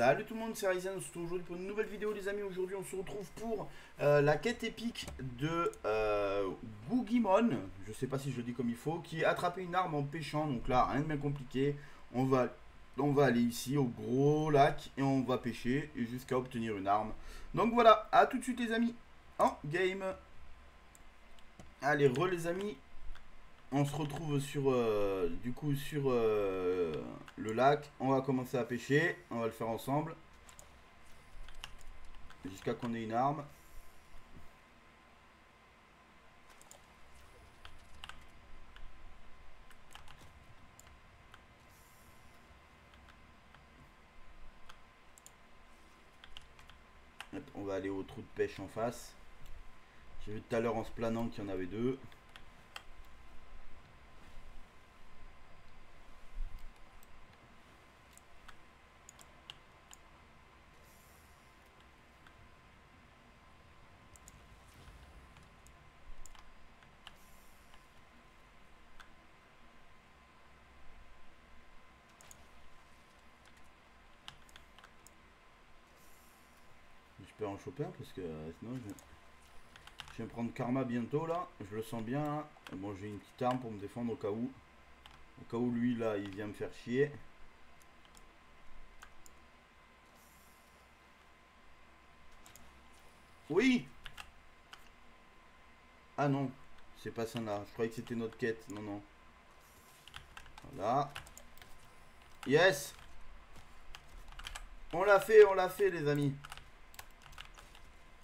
Salut tout le monde, c'est Ryzen, on se retrouve aujourd'hui pour une nouvelle vidéo les amis. Aujourd'hui on se retrouve pour la quête épique de Gugimon, je sais pas si je le dis comme il faut, qui a attrapé une arme en pêchant. Donc là rien de bien compliqué, on va aller ici au gros lac et on va pêcher jusqu'à obtenir une arme. Donc voilà, à tout de suite les amis, en game. Allez les amis, on se retrouve sur le lac. On va commencer à pêcher. On va le faire ensemble jusqu'à qu'on ait une arme. On va aller au trou de pêche en face. J'ai vu tout à l'heure en se planant qu'il y en avait deux. En choper parce que sinon je vais me prendre karma bientôt là, je le sens bien hein. Bon, j'ai une petite arme pour me défendre au cas où lui là il vient me faire chier. Oui, ah non c'est pas ça là, je croyais que c'était notre quête. Non voilà, yes, on l'a fait les amis.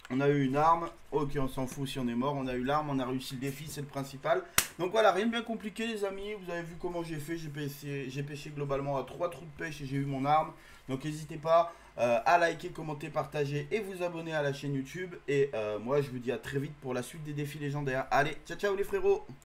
On a eu une arme, ok on s'en fout si on est mort, on a eu l'arme, on a réussi le défi, c'est le principal. Donc voilà, rien de bien compliqué les amis, vous avez vu comment j'ai fait, j'ai pêché globalement à 3 trous de pêche et j'ai eu mon arme. Donc n'hésitez pas à liker, commenter, partager et vous abonner à la chaîne YouTube. Et moi je vous dis à très vite pour la suite des défis légendaires. Allez, ciao ciao les frérots.